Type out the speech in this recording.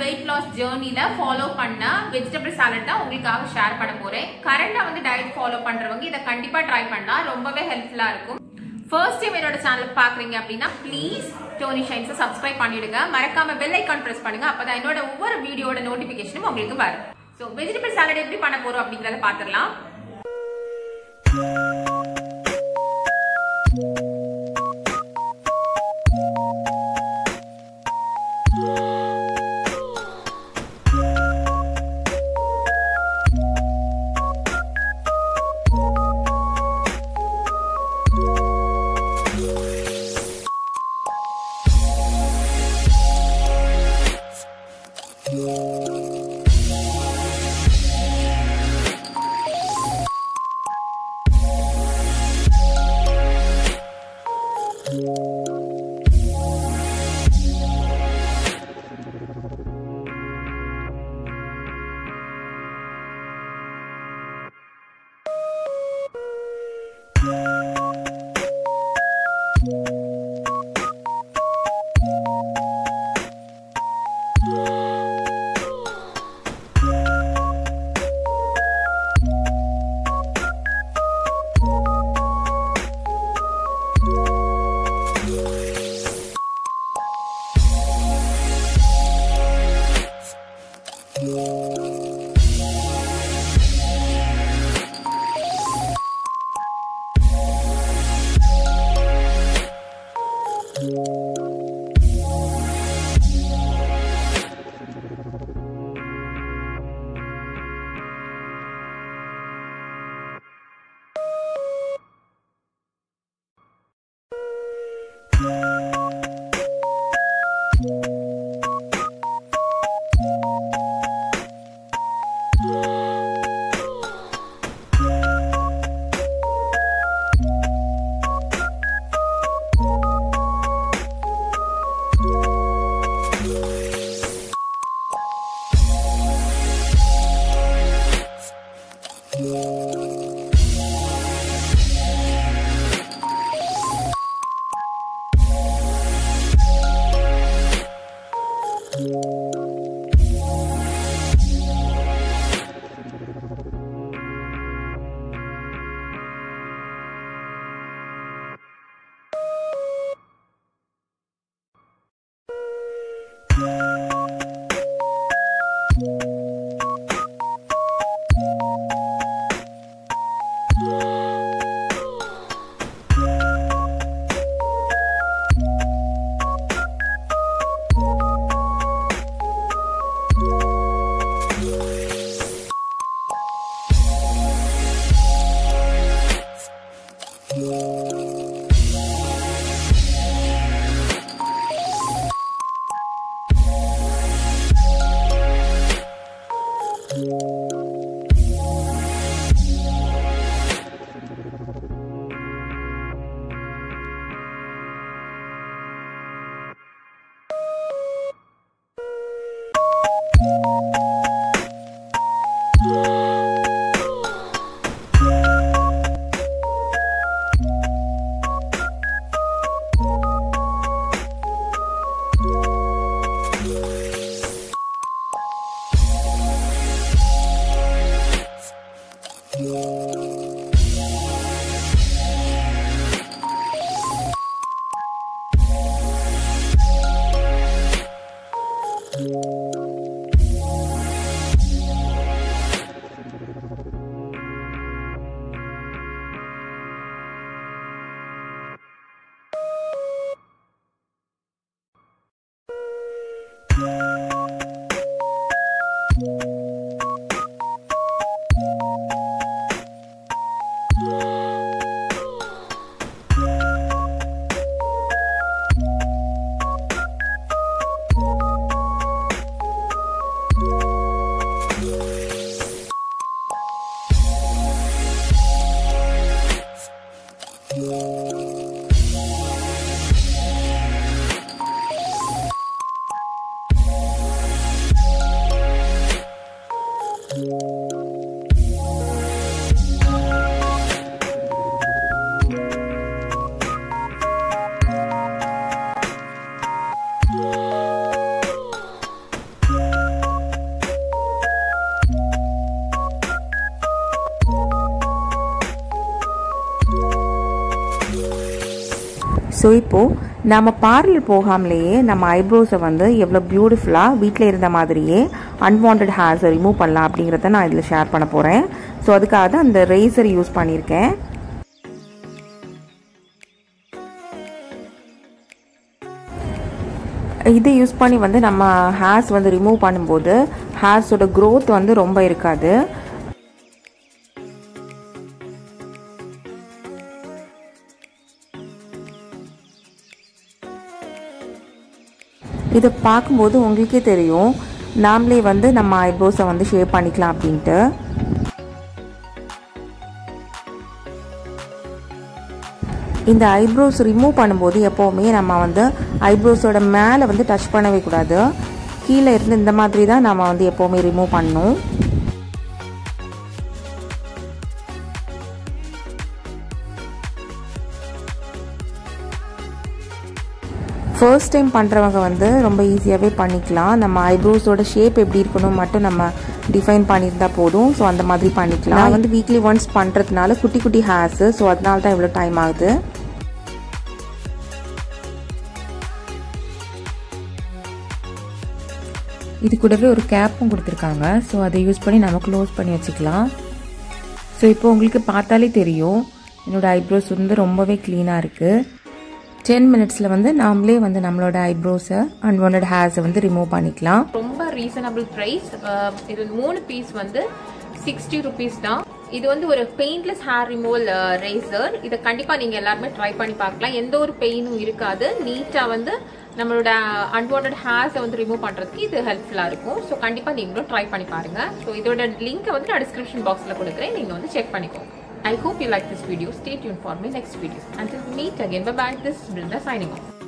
weight loss journey la follow panna vegetable salad da ungalukku share panna poren current la vandu diet follow pandravanga ida kandipa try panna rombave helpful ah irukum first time enoda channel paakringa appadina please Tony Shines subscribe pannidunga marakama bell icon press pannunga appoda enoda ovver video oda notification ungalukku varum so vegetable salad eppadi panna porom abingrada paathalam so இப்போது நம்ம parlour போகாமலேயே நம்ம ஐப்ரோஸை வந்து எவ்வளோ பியூட்டிஃபுல்லாக வீட்டில் இருந்த மாதிரியே unwanted ஹேர்ஸை remove பண்ணலாம் அப்படிங்கிறத நான் இதில் ஷேர் பண்ண போகிறேன். ஸோ அதுக்காக அந்த ரேசர் யூஸ் பண்ணியிருக்கேன். இது யூஸ் பண்ணி வந்து நம்ம ஹேர்ஸ் வந்து ரிமூவ் பண்ணும்போது ஹேர்ஸோட க்ரோத் வந்து ரொம்ப இருக்காது. இதை பார்க்கும்போது உங்களுக்கே தெரியும் நாமளே வந்து நம்ம ஐப்ரோஸை வந்து ஷேப் பண்ணிக்கலாம் அப்படின்ட்டு. இந்த ஐப்ரோஸ் ரிமூவ் பண்ணும்போது எப்போவுமே நம்ம வந்து ஐப்ரோஸோட மேலே வந்து டச் பண்ணவே கூடாது, கீழே இருந்து இந்த மாதிரி தான் நம்ம வந்து எப்போவுமே ரிமூவ் பண்ணணும். ஃபர்ஸ்ட் டைம் பண்ணுறவங்க வந்து ரொம்ப ஈஸியாகவே பண்ணிக்கலாம். நம்ம ஐப்ரோஸோட ஷேப் எப்படி இருக்கணும் மட்டும் நம்ம டிஃபைன் பண்ணியிருந்தா போதும். ஸோ அந்த மாதிரி பண்ணிக்கலாம். நான் வந்து வீக்லி ஒன்ஸ் பண்ணுறதுனால குட்டி குட்டி ஹேர்ஸு, ஸோ அதனால தான் இவ்வளோ டைம் ஆகுது. இது கூடவே ஒரு கேப்பும் கொடுத்துருக்காங்க, ஸோ அதை யூஸ் பண்ணி நம்ம க்ளோஸ் பண்ணி வச்சுக்கலாம். ஸோ இப்போ உங்களுக்கு பார்த்தாலே தெரியும் என்னோடய ஐப்ரோஸ் வந்து ரொம்பவே க்ளீனாக இருக்குது. 10 மினிட்ஸில் வந்து நாமளே வந்து நம்மளோட ஐப்ரோஸை அன்வான்ட் ஹேர்ஸை வந்து ரிமூவ் பண்ணிக்கலாம். ரொம்ப ரீசனபிள் ப்ரைஸ். இது 3 பீஸ் வந்து 60 ருபீஸ் தான். இது வந்து ஒரு பெயிண்ட்லெஸ் ஹேர் ரிமூவல் ரேசர். இதை கண்டிப்பாக நீங்கள் எல்லாருமே ட்ரை பண்ணி பார்க்கலாம். எந்த ஒரு பெயினும் இருக்காது. நீட்டாக வந்து நம்மளோட அன்வான்ட் ஹேர்ஸை வந்து ரிமூவ் பண்ணுறதுக்கு இது ஹெல்ப்ஃபுல்லாக இருக்கும். ஸோ கண்டிப்பாக நீங்களும் ட்ரை பண்ணி பாருங்கள். ஸோ இதோட லிங்க்கை வந்து நான் டிஸ்கிரிப்ஷன் பாக்ஸில் கொடுக்குறேன், நீங்கள் வந்து செக் பண்ணிக்கோங்க. I hope you like this video. Stay tuned for my next video. Until we meet again. Bye bye. This is Brinda signing off.